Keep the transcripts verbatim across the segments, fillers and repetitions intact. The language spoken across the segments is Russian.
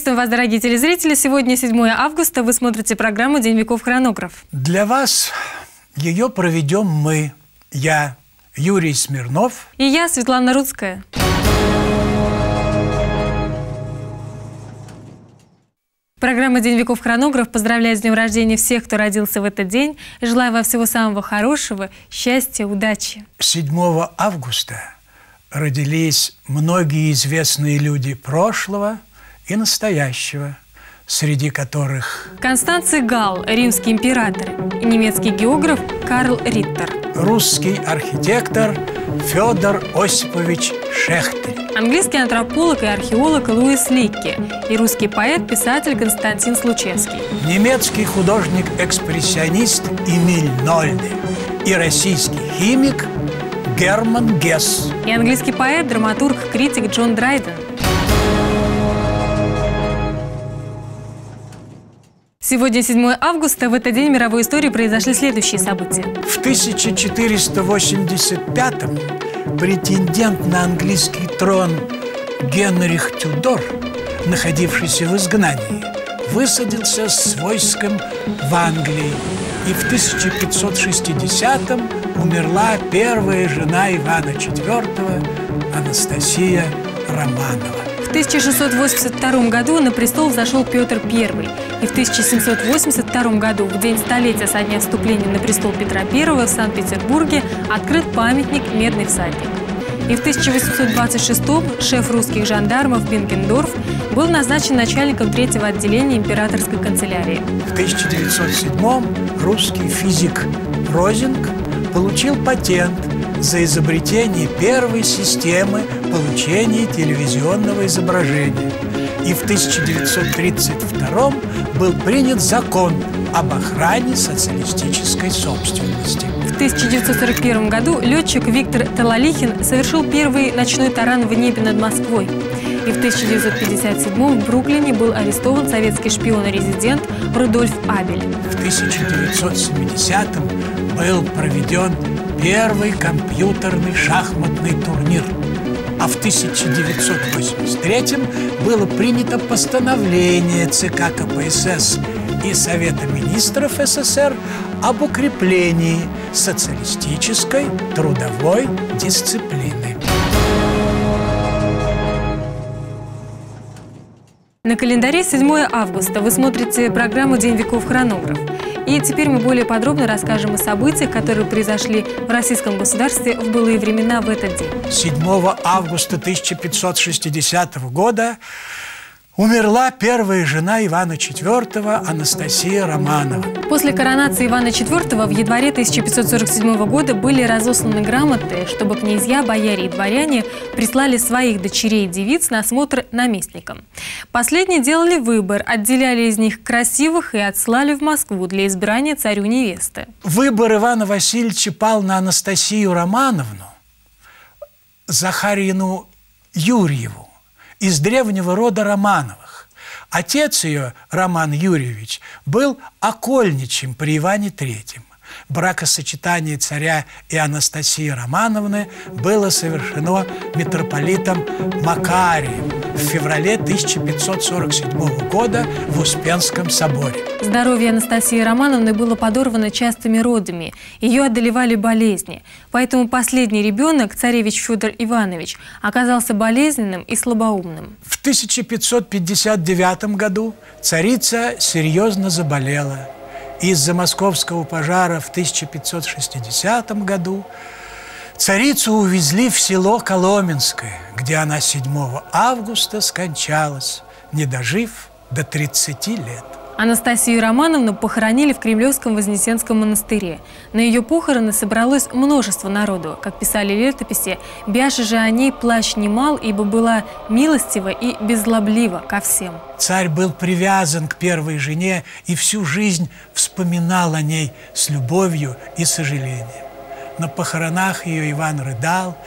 Приветствуем вас, дорогие телезрители. Сегодня седьмое августа. Вы смотрите программу «День веков. Хронограф». Для вас ее проведем мы. Я, Юрий Смирнов. И я, Светлана Рудская. Программа «День веков. Хронограф» поздравляет с днем рождения всех, кто родился в этот день. Желаю вам всего самого хорошего, счастья, удачи. седьмого августа родились многие известные люди прошлого и настоящего, среди которых Констанций Галл, римский император, и немецкий географ Карл Риттер, русский архитектор Федор Осипович Шехтель, английский антрополог и археолог Луис Ликке и русский поэт-писатель Константин Случевский, немецкий художник-экспрессионист Эмиль Нольде и российский химик Герман Гесс, и английский поэт, драматург, критик Джон Драйден. Сегодня, седьмое августа, в этот день в мировой истории произошли следующие события. В тысяча четыреста восемьдесят пятом претендент на английский трон Генрих Тюдор, находившийся в изгнании, высадился с войском в Англии. И в тысяча пятьсот шестидесятом умерла первая жена Ивана четвёртого, Анастасия Романова. В тысяча шестьсот восемьдесят втором году на престол взошел Петр Первый, и в тысяча семьсот восемьдесят втором году, в день столетия со дня вступления на престол Петра Первого, в Санкт-Петербурге открыт памятник «Медный всадник». И в тысяча восемьсот двадцать шестом шеф русских жандармов Бенкендорф был назначен начальником третьего отделения императорской канцелярии. В тысяча девятьсот седьмом русский физик Розинг получил патент за изобретение первой системы получения телевизионного изображения. И в тысяча девятьсот тридцать втором был принят закон об охране социалистической собственности. В тысяча девятьсот сорок первом году летчик Виктор Талалихин совершил первый ночной таран в небе над Москвой. И в тысяча девятьсот пятьдесят седьмом в Бруклине был арестован советский шпион и резидент Рудольф Абель. В тысяча девятьсот семидесятом был проведен первый компьютерный шахматный турнир. А в тысяча девятьсот восемьдесят третьем было принято постановление ЦК КПСС и Совета министров СССР об укреплении социалистической трудовой дисциплины. На календаре седьмое августа. Вы смотрите программу «День веков. Хронограф». И теперь мы более подробно расскажем о событиях, которые произошли в российском государстве в былые времена в этот день. седьмого августа тысяча пятьсот шестидесятого года умерла первая жена Ивана четвёртого Анастасия Романова. После коронации Ивана четвёртого в январе тысяча пятьсот сорок седьмого года были разосланы грамоты, чтобы князья, бояре и дворяне прислали своих дочерей и девиц на осмотр наместникам. Последние делали выбор, отделяли из них красивых и отслали в Москву для избрания царю невесты. Выбор Ивана Васильевича пал на Анастасию Романовну, Захарину Юрьеву, из древнего рода Романовых. Отец ее, Роман Юрьевич, был окольничим при Иване Третьем. Бракосочетание царя и Анастасии Романовны было совершено митрополитом Макарием в феврале тысяча пятьсот сорок седьмого года в Успенском соборе. Здоровье Анастасии Романовны было подорвано частыми родами. Ее одолевали болезни. Поэтому последний ребенок, царевич Федор Иванович, оказался болезненным и слабоумным. В тысяча пятьсот пятьдесят девятом году царица серьезно заболела. Из-за московского пожара в тысяча пятьсот шестидесятом году царицу увезли в село Коломенское, где она седьмого августа скончалась, не дожив до тридцати лет. Анастасию Романовну похоронили в Кремлевском Вознесенском монастыре. На ее похороны собралось множество народу. Как писали летописи, бяше же о ней плач немал, ибо была милостива и беззлоблива ко всем. Царь был привязан к первой жене и всю жизнь вспоминал о ней с любовью и сожалением. На похоронах ее Иван рыдал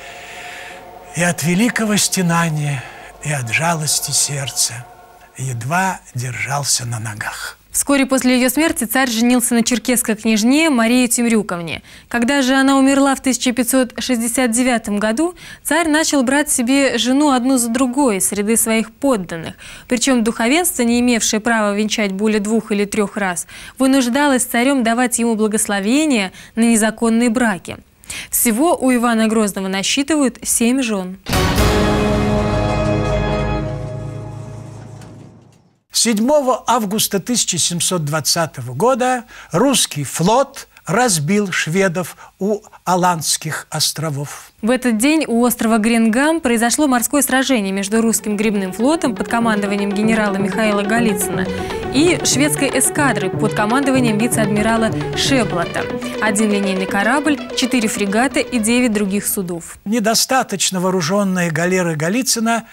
и от великого стенания, и от жалости сердца едва держался на ногах. Вскоре после ее смерти царь женился на черкесской княжне Марии Тимрюковне. Когда же она умерла в тысяча пятьсот шестьдесят девятом году, царь начал брать себе жену одну за другой из среды своих подданных. Причем духовенство, не имевшее права венчать более двух или трех раз, вынуждалось царем давать ему благословение на незаконные браки. Всего у Ивана Грозного насчитывают семь жен. седьмого августа тысяча семьсот двадцатого года русский флот разбил шведов у Аландских островов. В этот день у острова Гренгам произошло морское сражение между русским грибным флотом под командованием генерала Михаила Голицына и шведской эскадрой под командованием вице-адмирала Шеплата. Один линейный корабль, четыре фрегата и девять других судов. Недостаточно вооруженные галеры Голицына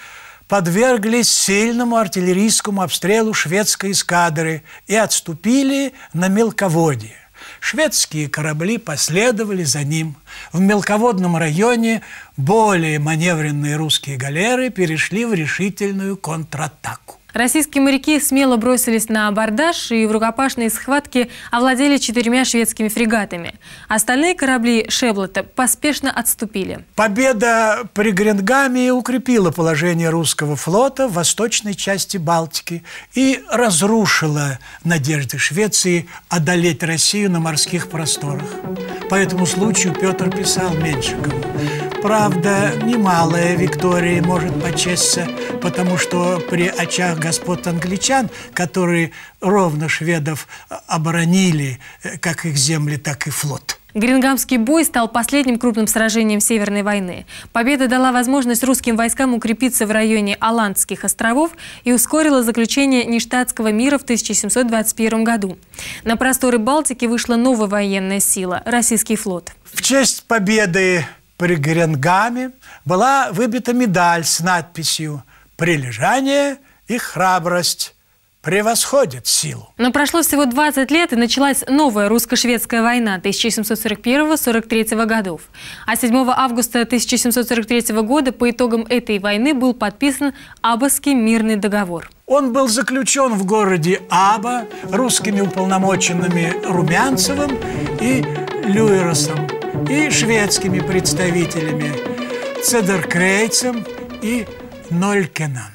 подверглись сильному артиллерийскому обстрелу шведской эскадры и отступили на мелководье. Шведские корабли последовали за ним. В мелководном районе более маневренные русские галеры перешли в решительную контратаку. Российские моряки смело бросились на абордаж и в рукопашной схватке овладели четырьмя шведскими фрегатами. Остальные корабли Шеплата поспешно отступили. Победа при Гренгаме укрепила положение русского флота в восточной части Балтики и разрушила надежды Швеции одолеть Россию на морских просторах. По этому случаю Петр писал Меньшикову. Правда, немалая Виктория может почесться, потому что при очах господ англичан, которые ровно шведов оборонили, как их земли, так и флот. Гренгамский бой стал последним крупным сражением Северной войны. Победа дала возможность русским войскам укрепиться в районе Аландских островов и ускорила заключение Ништадского мира в тысяча семьсот двадцать первом году. На просторы Балтики вышла новая военная сила – российский флот. В честь победы при Гренгаме была выбита медаль с надписью «Прилежание и храбрость превосходит силу». Но прошло всего двадцать лет, и началась новая русско-шведская война тысяча семьсот сорок первого — сорок третьего годов. А седьмого августа тысяча семьсот сорок третьего года по итогам этой войны был подписан Аббасский мирный договор. Он был заключен в городе Аба русскими уполномоченными Румянцевым и Люеросом и шведскими представителями Цедеркрейцем и Нолькенаном.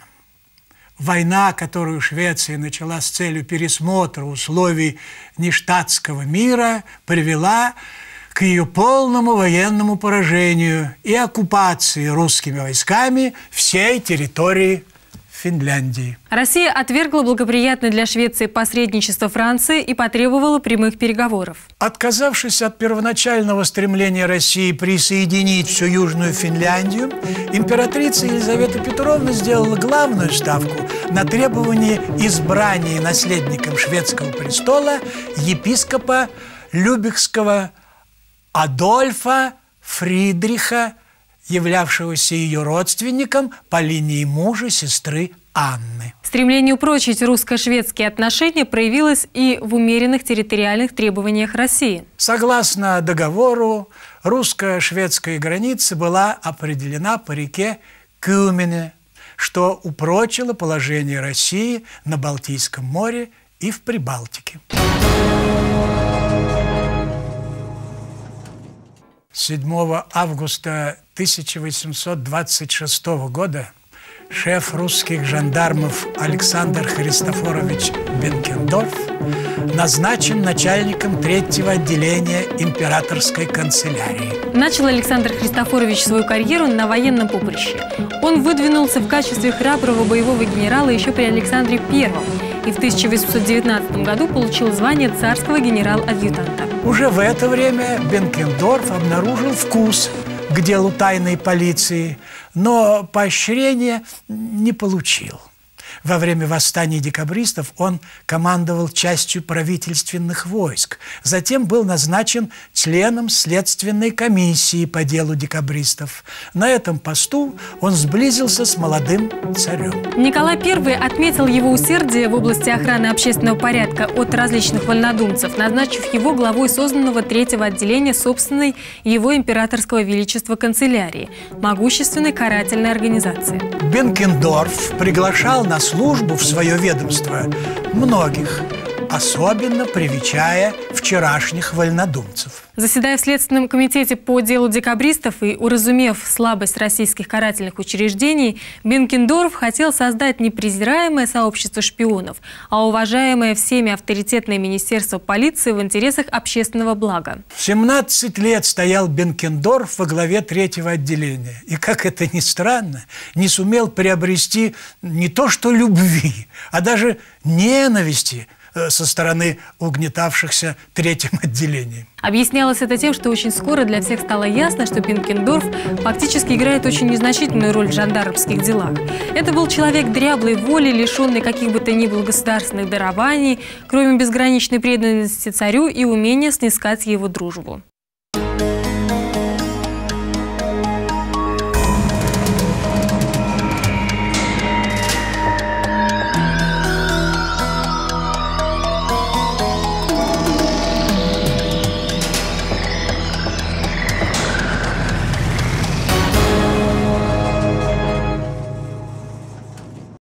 Война, которую Швеция начала с целью пересмотра условий Ништадтского мира, привела к ее полному военному поражению и оккупации русскими войсками всей территории Финляндии. Россия отвергла благоприятное для Швеции посредничество Франции и потребовала прямых переговоров. Отказавшись от первоначального стремления России присоединить всю Южную Финляндию, императрица Елизавета Петровна сделала главную ставку на требование избрания наследником шведского престола епископа Любекского Адольфа Фридриха, являвшегося ее родственником по линии мужа сестры Анны. Стремление упрочить русско-шведские отношения проявилось и в умеренных территориальных требованиях России. Согласно договору, русско-шведская граница была определена по реке Кюмене, что упрочило положение России на Балтийском море и в Прибалтике. седьмого августа тысяча восемьсот двадцать шестого года шеф русских жандармов Александр Христофорович Бенкендорф назначен начальником третьего отделения императорской канцелярии. Начал Александр Христофорович свою карьеру на военном поприще. Он выдвинулся в качестве храброго боевого генерала еще при Александре Первом и в тысяча восемьсот девятнадцатом году получил звание царского генерал-адъютанта. Уже в это время Бенкендорф обнаружил вкус к делу тайной полиции, но поощрения не получил. Во время восстания декабристов он командовал частью правительственных войск. Затем был назначен членом следственной комиссии по делу декабристов. На этом посту он сблизился с молодым царем. Николай Первый отметил его усердие в области охраны общественного порядка от различных вольнодумцев, назначив его главой созданного третьего отделения собственной его императорского величества канцелярии, могущественной карательной организации. Бенкендорф приглашал на службу в свое ведомство многих, особенно привечая вчерашних вольнодумцев. Заседая в Следственном комитете по делу декабристов и уразумев слабость российских карательных учреждений, Бенкендорф хотел создать не презираемое сообщество шпионов, а уважаемое всеми авторитетное министерство полиции в интересах общественного блага. семнадцать лет стоял Бенкендорф во главе третьего отделения. И, как это ни странно, не сумел приобрести не то что любви, а даже ненависти со стороны угнетавшихся третьим отделением. Объяснялось это тем, что очень скоро для всех стало ясно, что Бенкендорф фактически играет очень незначительную роль в жандармских делах. Это был человек дряблой воли, лишенный каких бы то ни было государственных дарований, кроме безграничной преданности царю и умения снискать его дружбу.